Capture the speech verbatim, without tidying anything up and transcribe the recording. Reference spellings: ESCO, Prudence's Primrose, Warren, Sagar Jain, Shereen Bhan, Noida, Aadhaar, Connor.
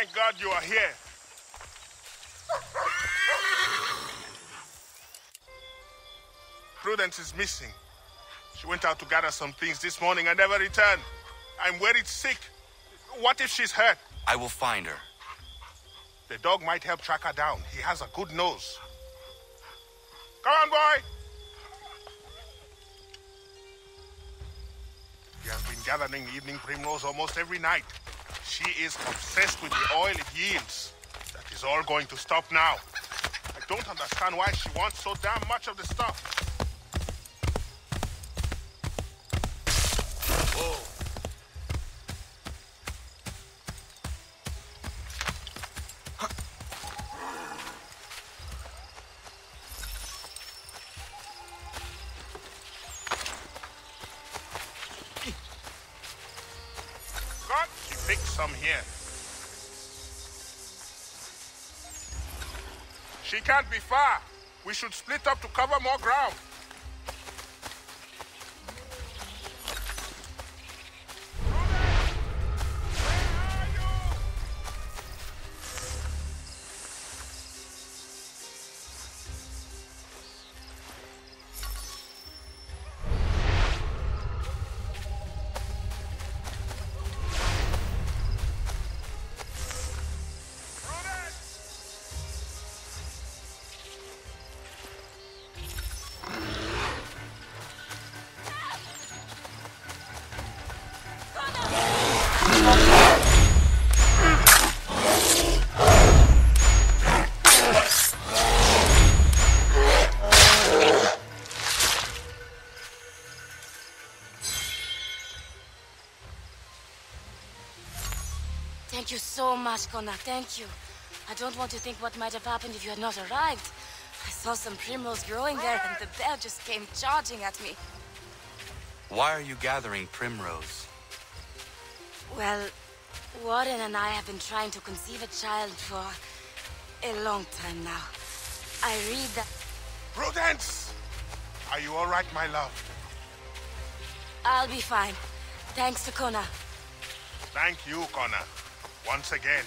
Thank God you are here. Prudence is missing. She went out to gather some things this morning and never returned. I'm worried sick. What if she's hurt? I will find her. The dog might help track her down. He has a good nose. Come on, boy! He has been gathering the evening primrose almost every night. She is obsessed with the oil it yields. That is all going to stop now. I don't understand why she wants so damn much of the stuff. Some here. She can't be far. We should split up to cover more ground. Thank you so much, Connor. Thank you. I don't want to think what might have happened if you had not arrived. I saw some primrose growing there, and the bear just came charging at me. Why are you gathering primrose? Well, Warren and I have been trying to conceive a child for a long time now. I read that... Prudence! Are you all right, my love? I'll be fine. Thanks to Connor. Thank you, Connor. Once again.